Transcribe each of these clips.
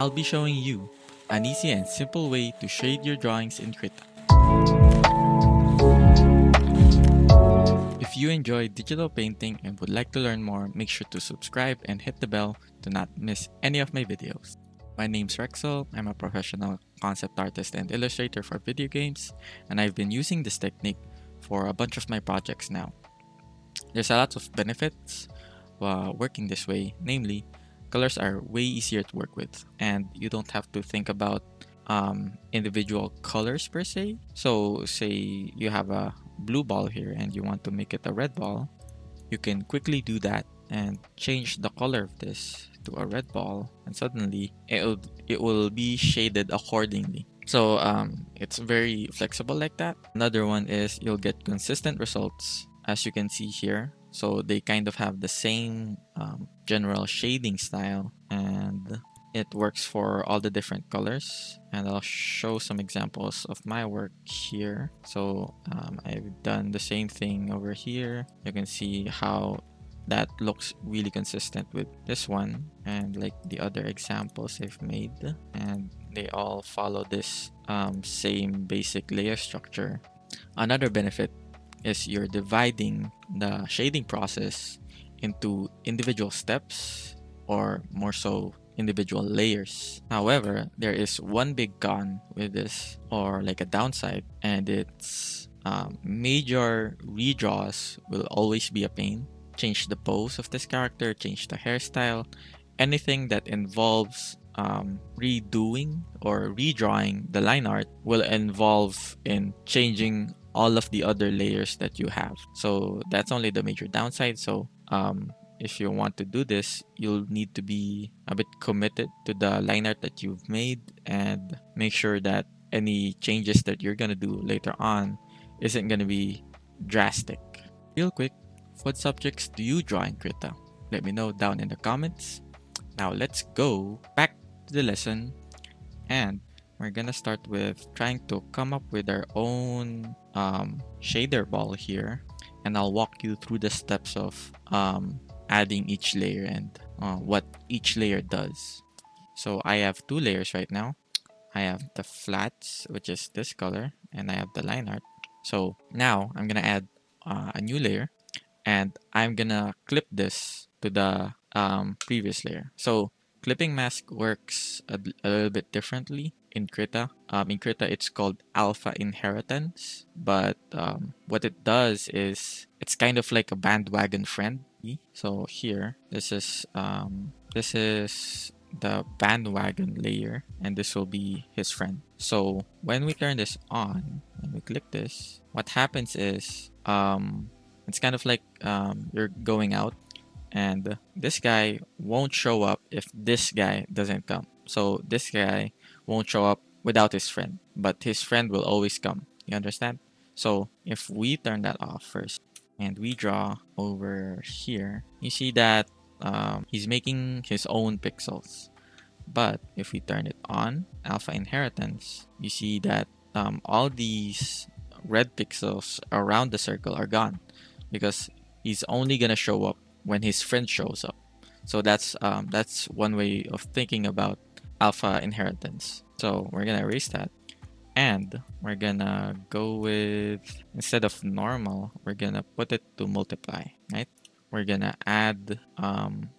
I'll be showing you an easy and simple way to shade your drawings in Krita. If you enjoy digital painting and would like to learn more, make sure to subscribe and hit the bell to not miss any of my videos. My name's Rexel, I'm a professional concept artist and illustrator for video games, and I've been using this technique for a bunch of my projects now. There's a lot of benefits while working this way, namely, colors are way easier to work with and you don't have to think about individual colors per se. So say you have a blue ball here and you want to make it a red ball, you can quickly do that and change the color of this to a red ball, and suddenly it will be shaded accordingly. So it's very flexible like that. Another one is you'll get consistent results, as you can see here. So they kind of have the same general shading style, and it works for all the different colors. And I'll show some examples of my work here. So I've done the same thing over here. You can see how that looks really consistent with this one and like the other examples I've made. And they all follow this same basic layer structure. Another benefit is you're dividing the shading process into individual steps, or more so individual layers. However, there is one big con with this, or like a downside, and it's major redraws will always be a pain. Change the pose of this character, change the hairstyle, anything that involves redoing or redrawing the line art will involve in changing all of the other layers that you have. So that's only the major downside. So if you want to do this, you'll need to be a bit committed to the line art that you've made and make sure that any changes that you're gonna do later on isn't gonna be drastic. Real quick, what subjects do you draw in Krita? Let me know down in the comments. Now let's go back to the lesson, and we're gonna start with trying to come up with our own shader ball here, and I'll walk you through the steps of adding each layer and what each layer does. So I have two layers right now. I have the flats, which is this color, and I have the line art. So now I'm gonna add a new layer, and I'm gonna clip this to the previous layer. So clipping mask works a little bit differently in Krita. In Krita, it's called alpha inheritance, but what it does is it's kind of like a bandwagon friend. So here, this is the bandwagon layer, and this will be his friend. So when we turn this on, when we click this, what happens is it's kind of like you're going out, and this guy won't show up if this guy doesn't come. So this guy won't show up without his friend, but his friend will always come. You understand? So if we turn that off first and we draw over here, you see that he's making his own pixels. But if we turn it on, alpha inheritance, you see that all these red pixels around the circle are gone, because he's only gonna show up when his friend shows up. So that's one way of thinking about alpha inheritance. So we're gonna erase that, and we're gonna go with, instead of normal, we're gonna put it to multiply, right? We're gonna add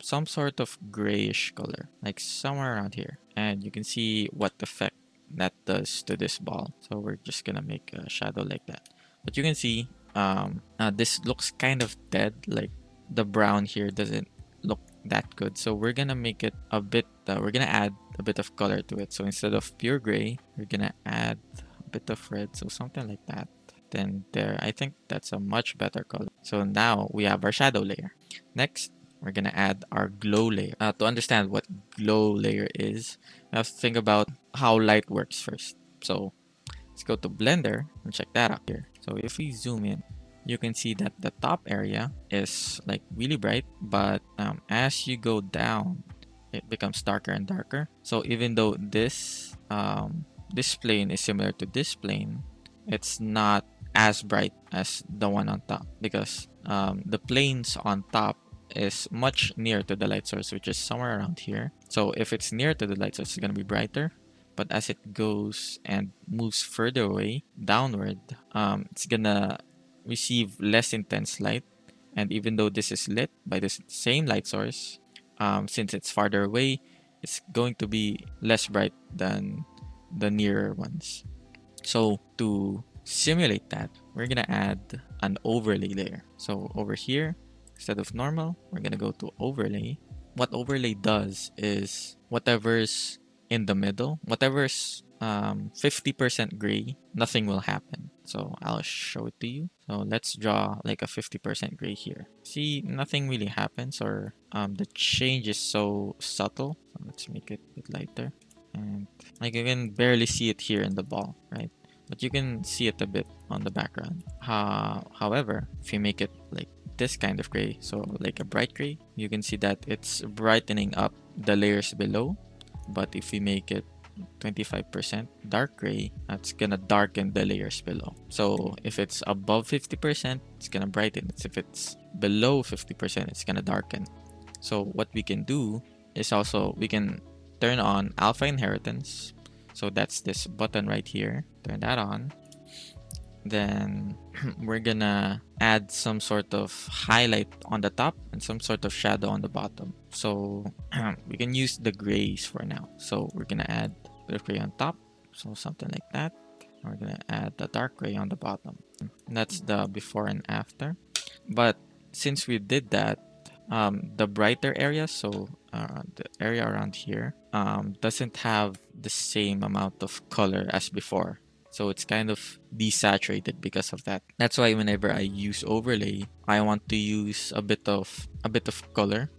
some sort of grayish color, like somewhere around here, and you can see what effect that does to this ball. So we're just gonna make a shadow like that, but you can see this looks kind of dead, like the brown here doesn't look that good. So we're gonna make it a bit, we're gonna add a bit of color to it. So instead of pure gray, we're gonna add a bit of red, so something like that. Then there, I think that's a much better color. So now we have our shadow layer. Next, we're gonna add our glow layer. To understand what glow layer is, we have to think about how light works first. So let's go to Blender and check that out here. So if we zoom in, you can see that the top area is like really bright, but as you go down, it becomes darker and darker. So even though this this plane is similar to this plane, it's not as bright as the one on top, because the planes on top is much near to the light source, which is somewhere around here. So if it's near to the light source, it's going to be brighter. But as it goes and moves further away, downward, it's going to receive less intense light. And even though this is lit by the same light source, since it's farther away, it's going to be less bright than the nearer ones. So to simulate that, we're going to add an overlay layer. So over here, instead of normal, we're going to go to overlay. What overlay does is whatever's in the middle, whatever's 50% gray, nothing will happen. So I'll show it to you. So let's draw like a 50% gray here. See, nothing really happens, or the change is so subtle. So let's make it a bit lighter. And like you can barely see it here in the ball, right? But you can see it a bit on the background. However, if you make it like this kind of gray, so like a bright gray, you can see that it's brightening up the layers below. But if we make it 25% dark gray, that's gonna darken the layers below. So if it's above 50%, it's gonna brighten. If it's below 50%, it's gonna darken. So what we can do is also we can turn on alpha inheritance. So that's this button right here. Turn that on. Then we're gonna add some sort of highlight on the top and some sort of shadow on the bottom. So we can use the grays for now. So we're gonna add a bit of gray on top, so something like that. And we're gonna add the dark gray on the bottom. And that's the before and after. But since we did that, the brighter area, so the area around here, doesn't have the same amount of color as before. So it's kind of desaturated because of that. That's why whenever I use overlay, I want to use a bit of color.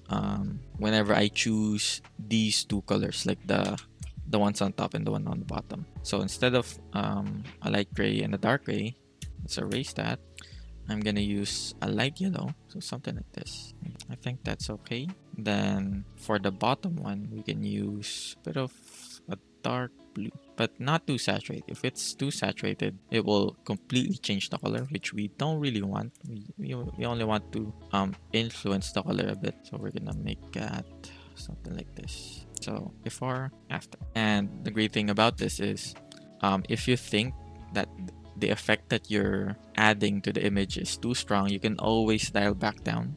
Whenever I choose these two colors, like the ones on top and the one on the bottom. So instead of a light gray and a dark gray, let's erase that. I'm gonna use a light yellow, so something like this. I think that's okay. Then for the bottom one, we can use a bit of a dark blue, but not too saturated. If it's too saturated, it will completely change the color, which we don't really want. We only want to influence the color a bit. So we're gonna make that something like this. So before, after. And the great thing about this is if you think that the effect that you're adding to the image is too strong, you can always dial back down,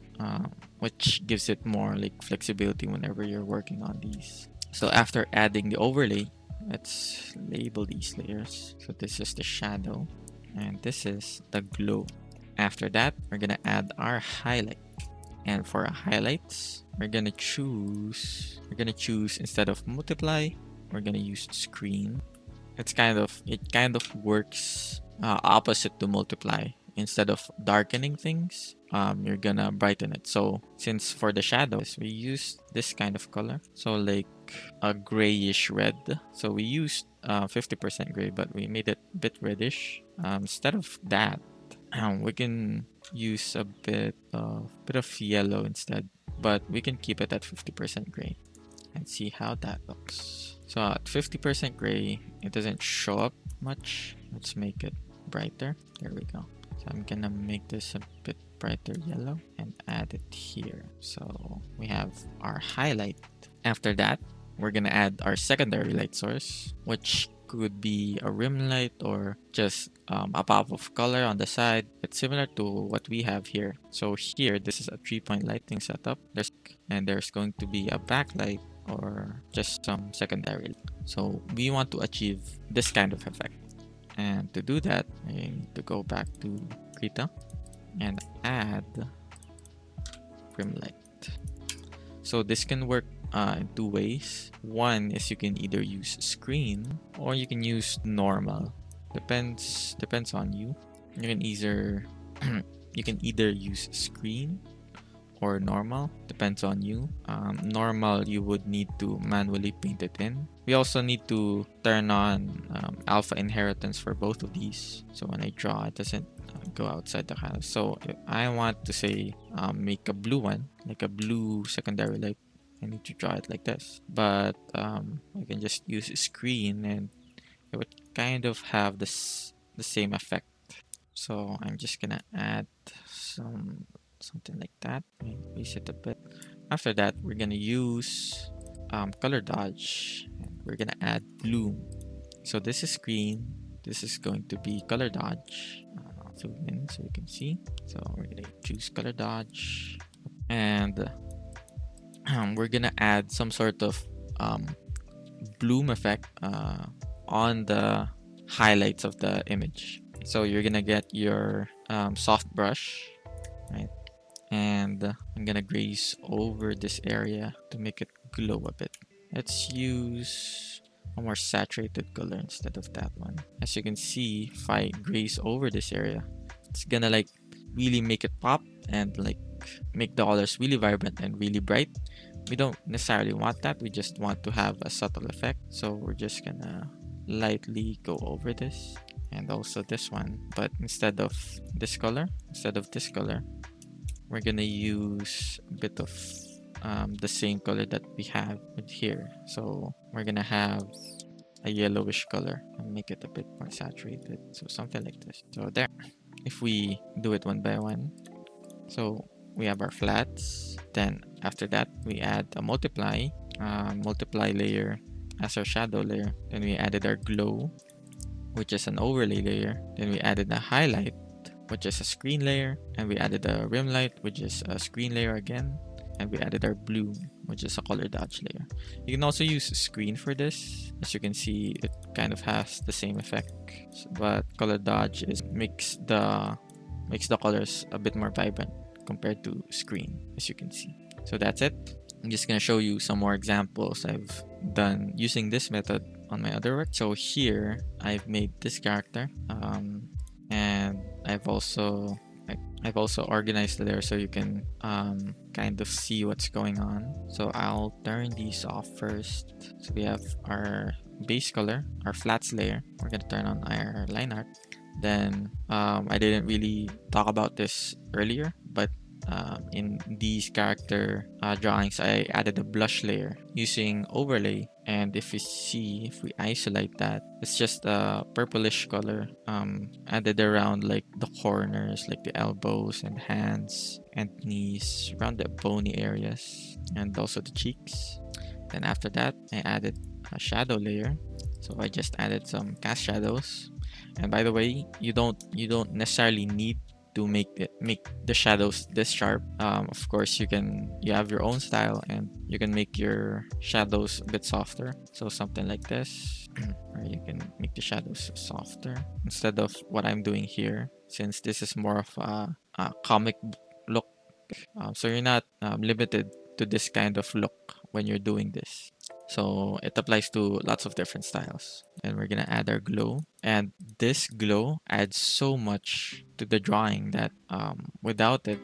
which gives it more like flexibility whenever you're working on these. So after adding the overlay, let's label these layers. So this is the shadow and this is the glow. After that, we're gonna add our highlight. And for our highlights, we're gonna choose instead of multiply, we're gonna use screen. It kind of works opposite to multiply. Instead of darkening things, you're gonna brighten it. So since for the shadows, we used this kind of color, so like a grayish red. So we used 50% gray, but we made it a bit reddish. Instead of that, we can use a bit of yellow instead, but we can keep it at 50% gray and see how that looks. So at 50% gray, it doesn't show up much. Let's make it brighter. There we go. So I'm gonna make this a bit brighter yellow and add it here. So we have our highlight. After that, we're gonna add our secondary light source, which could be a rim light or just a pop of color on the side. It's similar to what we have here. So here, this is a 3-point lighting setup. There's going to be a backlight or just some secondary. So we want to achieve this kind of effect. And to do that, I need to go back to Krita and add rim light. So this can work in two ways. One is you can either use screen or you can use normal. Depends on you. You can either use screen or normal. Depends on you. Normal, you would need to manually paint it in. We also need to turn on alpha inheritance for both of these. So when I draw, it doesn't go outside the canvas. So if I want to say make a blue one, like a blue secondary light, I need to draw it like this. But I can just use screen and it would kind of have the same effect. So I'm just gonna add some something like that. Increase it a bit. After that, we're gonna use color dodge. We're gonna add bloom. So this is green. This is going to be color dodge. I'll zoom in so you can see. So we're gonna choose color dodge, and we're gonna add some sort of bloom effect on the highlights of the image. So you're gonna get your soft brush, right? And I'm gonna graze over this area to make it glow a bit. Let's use a more saturated color instead of that one. As you can see, if I graze over this area, it's gonna like really make it pop and like make the colors really vibrant and really bright. We don't necessarily want that. We just want to have a subtle effect. So we're just gonna lightly go over this and also this one, but instead of this color we're gonna use a bit of the same color that we have with here. So we're gonna have a yellowish color and make it a bit more saturated, so something like this. So there, if we do it one by one, so we have our flats. Then after that we add a multiply layer as our shadow layer. Then we added our glow, which is an overlay layer. Then we added a highlight, which is a screen layer. And we added a rim light, which is a screen layer again. And we added our bloom, which is a color dodge layer. You can also use screen for this. As you can see, it kind of has the same effect, but color dodge makes the colors a bit more vibrant compared to screen, as you can see. So that's it. I'm just gonna show you some more examples I've done using this method on my other work. So here I've made this character, and I've also organized it there so you can kind of see what's going on. So I'll turn these off first. So we have our base color, our flats layer. We're gonna turn on our line art. Then I didn't really talk about this earlier, but in these character drawings, I added a blush layer using overlay. And if we isolate that, it's just a purplish color added around like the corners, like the elbows and hands and knees, around the bony areas and also the cheeks. Then after that, I added a shadow layer. So I just added some cast shadows. And by the way, you don't necessarily need to make the shadows this sharp. Of course, you have your own style and you can make your shadows a bit softer, so something like this. Or you can make the shadows softer instead of what I'm doing here, since this is more of a comic look. So you're not limited to this kind of look when you're doing this. So it applies to lots of different styles. And we're gonna add our glow. And this glow adds so much to the drawing that without it,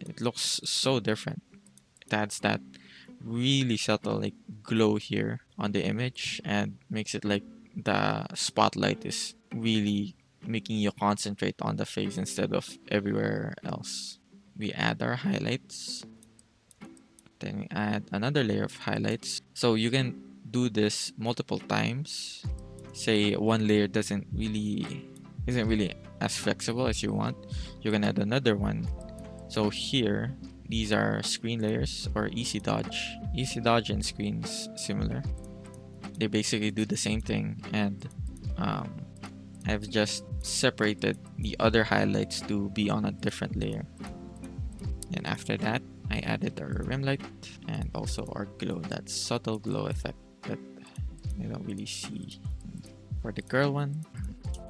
it looks so different. It adds that really subtle like glow here on the image and makes it like the spotlight is really making you concentrate on the face instead of everywhere else. We add our highlights. Then we add another layer of highlights. So you can do this multiple times. Say one layer isn't really as flexible as you want, you can add another one. So here, these are screen layers or easy dodge. Easy dodge and screens similar. They basically do the same thing, and I've just separated the other highlights to be on a different layer. And after that, I added our rim light and also our glow, that subtle glow effect that you don't really see. For the girl one,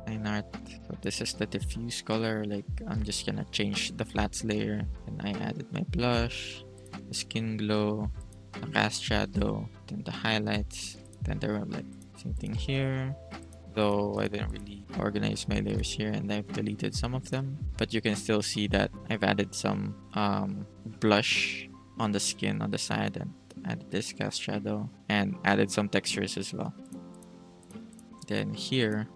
line art. So this is the diffuse color. Like I'm just gonna change the flats layer, and I added my blush, the skin glow, the cast shadow, then the highlights, then the rim light. Same thing here. Though I didn't really organize my layers here and I've deleted some of them, but you can still see that I've added some blush on the skin on the side and added this cast shadow and added some textures as well. Then here,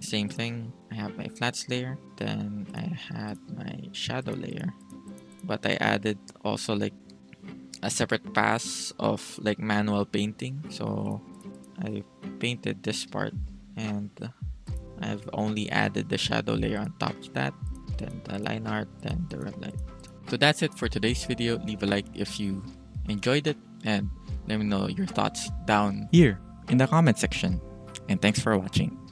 same thing, I have my flats layer, then I had my shadow layer, but I added also like a separate pass of like manual painting. So I painted this part and I've only added the shadow layer on top of that, then the line art, then the red light. So that's it for today's video. Leave a like if you enjoyed it, and let me know your thoughts down here in the comment section. And thanks for watching.